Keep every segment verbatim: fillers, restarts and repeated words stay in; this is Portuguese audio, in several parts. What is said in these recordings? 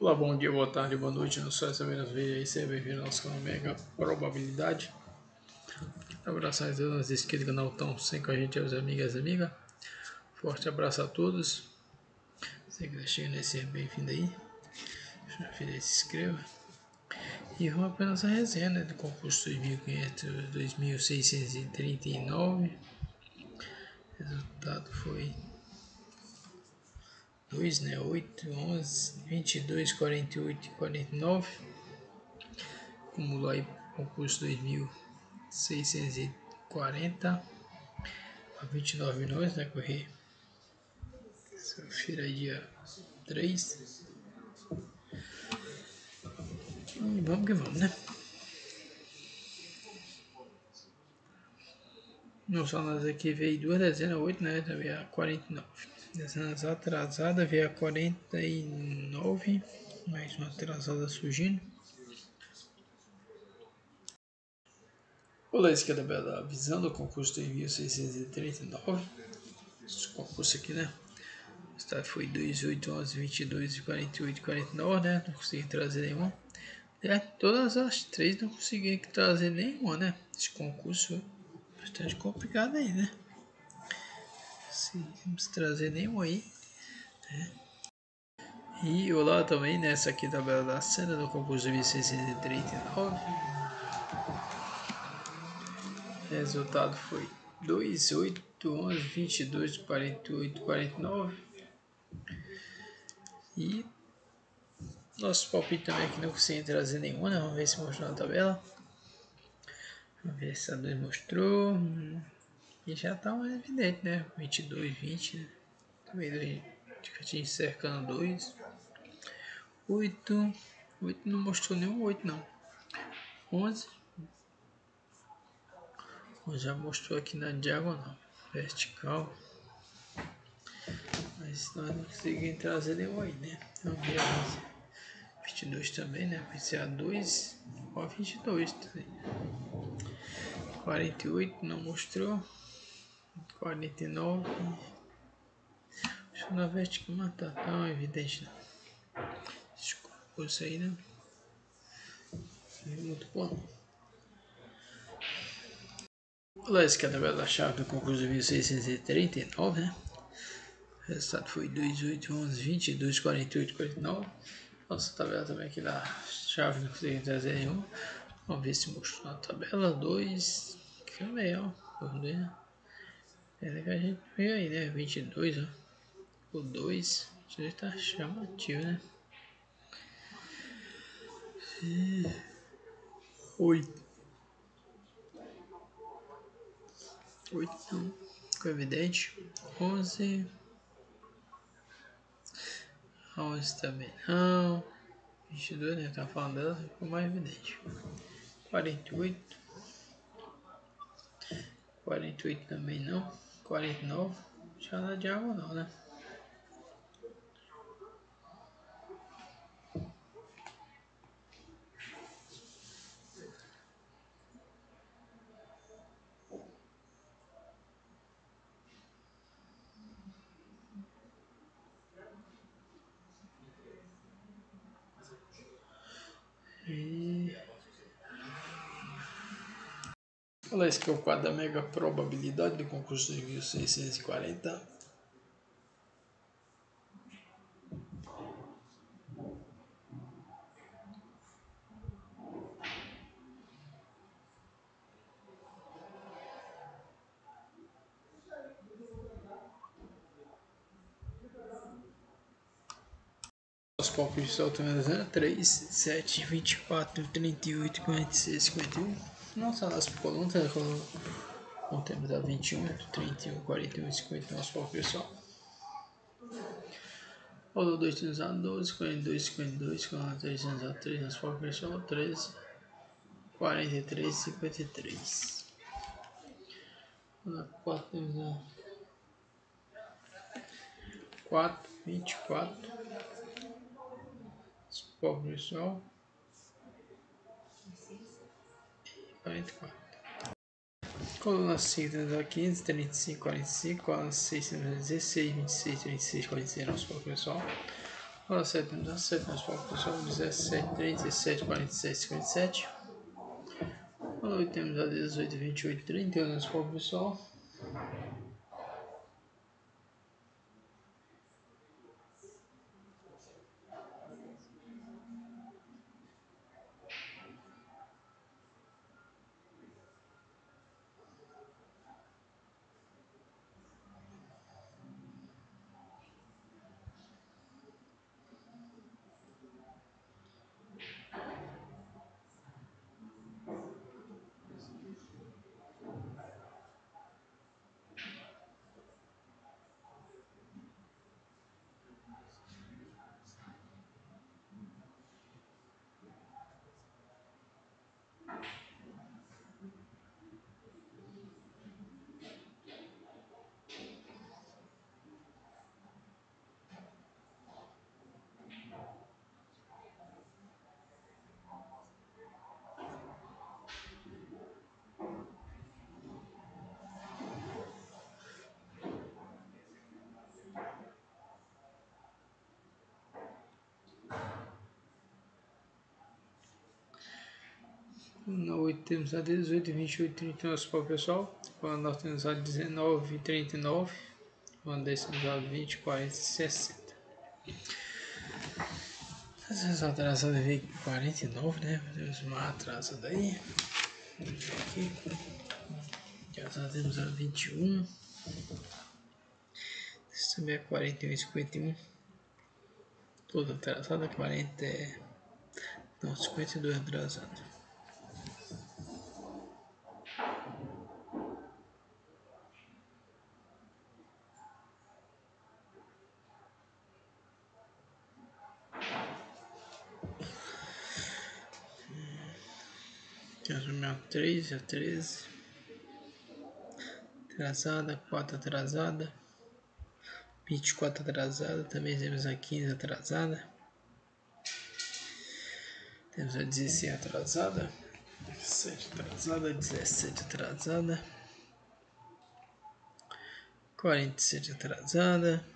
Olá, bom dia, boa tarde, boa noite, eu sou essa primeira vez e seja bem-vindo ao nosso canal Mega Probabilidade. Abraço a todos as inscritas do canal, estão sempre com a gente, os amigas e amigas. Forte abraço a todos. Você que está chegando aí, seja bem-vindo aí. Se inscreva. E vamos para a nossa resenha, né, do concurso dois mil e seiscentos e trinta e nove. O resultado foi dois, né? oito, onze, vinte e dois, quarenta e oito e quarenta e nove. Acumulou aí concurso dois mil seiscentos e quarenta a vinte e nove milhões, né? Correr sexta-feira, dia três. E vamos que vamos, né? Não só nós aqui veio duas dezenas, oito, né? Veio a quarenta e nove. Dezenas atrasada veio a quarenta e nove. Mais uma atrasada surgindo. Olá, esquerda bela, avisando o concurso dois mil seiscentos e trinta e nove. Esse concurso aqui, né? O estado foi dois, oito, onze, vinte e dois, quarenta e oito e quarenta e nove, né? Não consegui trazer nenhuma. É, todas as três não consegui trazer nenhuma, né? Esse concurso bastante complicado aí, né? Não conseguimos trazer nenhum aí, né? E olá também nessa aqui da tabela da cena do concurso dois mil seiscentos e trinta e nove. Resultado foi dois, oito, onze, vinte e dois, quarenta e oito, quarenta e nove. E nosso palpite também aqui não consegui trazer nenhum, né? Vamos ver se mostrou na tabela. Vamos ver se a dois mostrou. E já tá mais evidente, né? vinte e dois, vinte, né? Também a gente cercando dois. oito. oito não mostrou nenhum oito, não. onze. onze já mostrou aqui na diagonal. Vertical. Mas nós não conseguimos trazer nenhum aí, né? Então, vinte e dois também, né? Vai ser a dois. Ó, vinte e dois também. quarenta e oito não mostrou. quarenta e nove. Acho que na vertical não tá tão evidente, não. Desculpa isso aí, né? Muito bom. Olá, esse aqui é a tabela da chave do concurso dois mil seiscentos e trinta e nove, né? O resultado foi dois, oito, onze, vinte e dois, quarenta e oito, quarenta e nove. Nossa tabela também aqui da chave não consegui trazer nenhuma. Vamos ver se mostrou na tabela. dois. Que é melhor. Né? É que a gente veio aí, né? vinte e dois, ó. O dois. dois tá chamativo, né? oito. oito não ficou evidente. onze. onze também não. vinte e dois, né? Tá falando dela, ficou mais evidente. quarenta e oito. quarenta e oito também não. quarenta e nove já na diagonal, né? E... olha, esse aqui é o quadro da Mega Probabilidade do concurso dois mil seiscentos e quarenta. Os palpites estão atualizando três, sete, vinte e quatro, trinta e oito, quarenta e seis, cinquenta e um. Nossa, nas colunas, nós temos a vinte e um, trinta e um, quarenta e um, cinquenta, nosso palpite só. Olha o dois, temos a doze, quarenta e dois, cinquenta e dois, quarenta e três, temos a três, nosso palpite só, treze, quarenta e três, cinquenta e três. Olha quatro, temos a quatro, vinte e quatro. Pobre pessoal, quarenta e quatro. Coluna cinco, temos a quinze, trinta e cinco, quarenta e cinco. Coluna seis, temos a dezesseis, vinte e seis, trinta e seis, quarenta e seis. Nosso pobre pessoal, Agora acertamos, acertamos, pessoal, dezessete, trinta e sete, quarenta e seis, cinquenta e sete. Agora temos a dezoito, vinte e oito, trinta, nos pobres, pessoal. oito temos a dezoito, vinte e oito, trinta e um, nosso povo pessoal. Quando nós temos a dezenove, trinta e nove. Quando dez temos a vinte, quarenta, sessenta. Às vezes atrasado veio quarenta e nove, né? Temos uma atrasada aí. Vamos ver aqui. Já temos a vinte e um. Esse também é quarenta e um, cinquenta e um. Toda atrasada, quarenta é... Não, cinquenta e dois atrasado. três, já treze, atrasada, quatro atrasada, vinte e quatro atrasada, também temos a quinze atrasada, temos a dezesseis atrasada, dezessete atrasada, dezessete atrasada, quarenta e sete atrasada,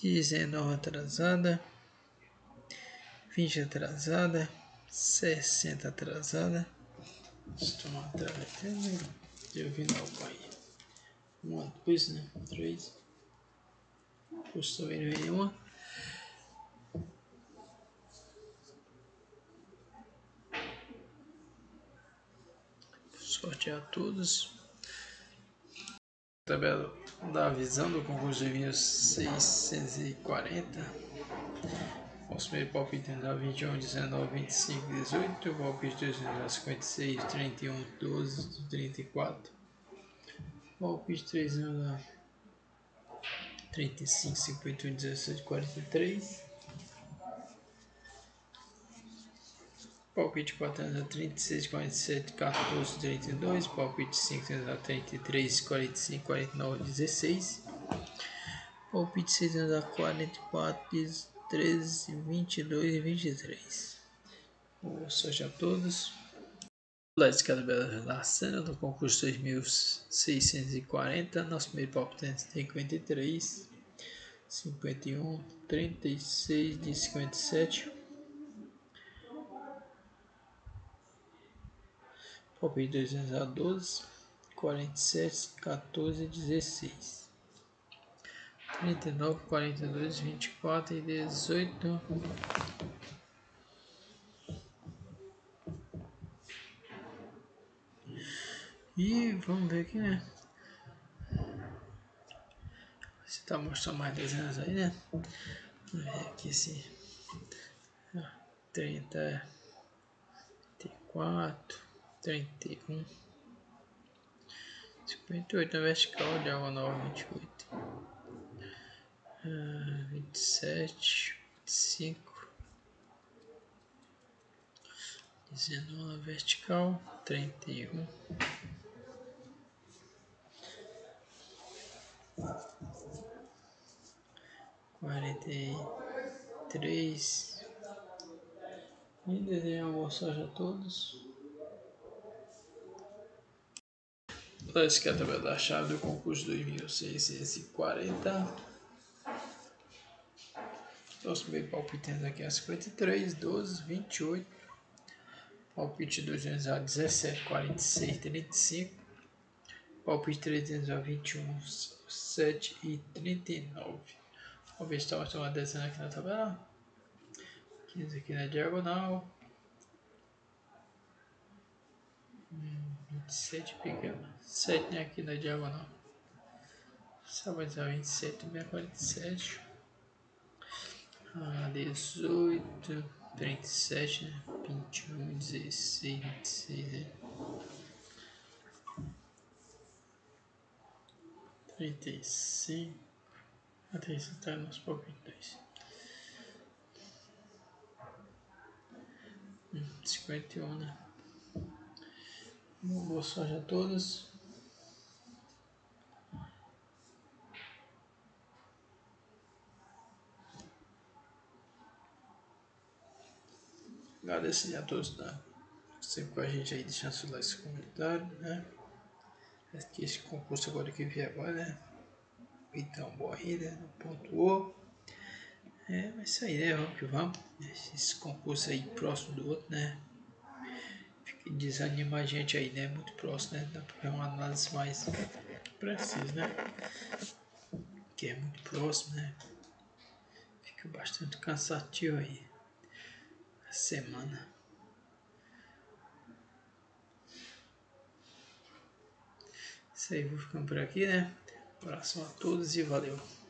dezenove atrasada, vinte atrasada, sessenta atrasada. Estou atrasada até, né? Eu vim na Bahia. Uma, dois, né? Três. Estou vendo nenhuma. Sortear todos. Tabela da visão do concurso de vinho seiscentos e quarenta. Nosso primeiro palpite é vinte e um, dezenove, vinte e cinco, dezoito, palpite dois, cinquenta e seis, trinta e um, doze, trinta e quatro, palpite três, trinta e cinco, cinquenta e um, dezessete, quarenta e três, palpite quatro, trinta e seis, quarenta e sete, quatorze, trinta e dois, palpite cinco, trinta e três, quarenta e cinco, quarenta e nove, dezesseis, palpite seis, quarenta e quatro, dezesseis, treze, vinte e dois e vinte e três. Boa sorte a todos. Lá de cada bela da cena do concurso dois mil seiscentos e quarenta. Nosso primeiro palpite é cinquenta e três, cinquenta e um, trinta e seis de cinquenta e sete. Palpite duzentos a doze, quarenta e sete, quatorze, dezesseis. trinta e nove, quarenta e dois, vinte e quatro e dezoito. E vamos ver aqui, né? Você tá mostrando mais dezenas aí, né? Vamos ver aqui se trinta, trinta e quatro, trinta e um, cinquenta e oito na vertical, diagonal vinte e oito. Uh, vinte e sete, vinte e cinco, dezenove na vertical, trinta e um, quarenta e três. E desejo uma boa sorte a todos. Essa aqui é a tabela da chave do concurso dois mil seiscentos e quarenta. Nosso meio palpitando aqui é cinquenta e três, doze, vinte e oito. Palpite duzentos a dezessete, quarenta e seis, trinta e cinco. Palpite trezentos a vinte e um, sete e trinta e nove. Vamos ver se está uma dezena aqui na tabela. quinze aqui na diagonal. vinte e sete pequeno. sete aqui na diagonal. Só mais a vinte e sete, quarenta e sete. Ah, dezoito, trinta e sete, né? vinte e um, dezesseis, vinte e seis, né? trinta e cinco. Até isso tá nos palpites. cinquenta e um, né? Boa sorte a todos. Agradecer a todos, né? Sempre com a gente aí, deixando seu like, seu comentário, né? Aqui esse concurso agora que vier agora, né? Então, boa aí, né? Pontuou. É, mas isso aí, né? Vamos que vamos. Esse concurso aí próximo do outro, né? Desanima a gente aí, né? Muito próximo, né? Dá pra ver uma análise mais precisa, né? Que é muito próximo, né? Fica bastante cansativo aí a semana. Isso aí, vou ficando por aqui, né? Abraço a todos e valeu!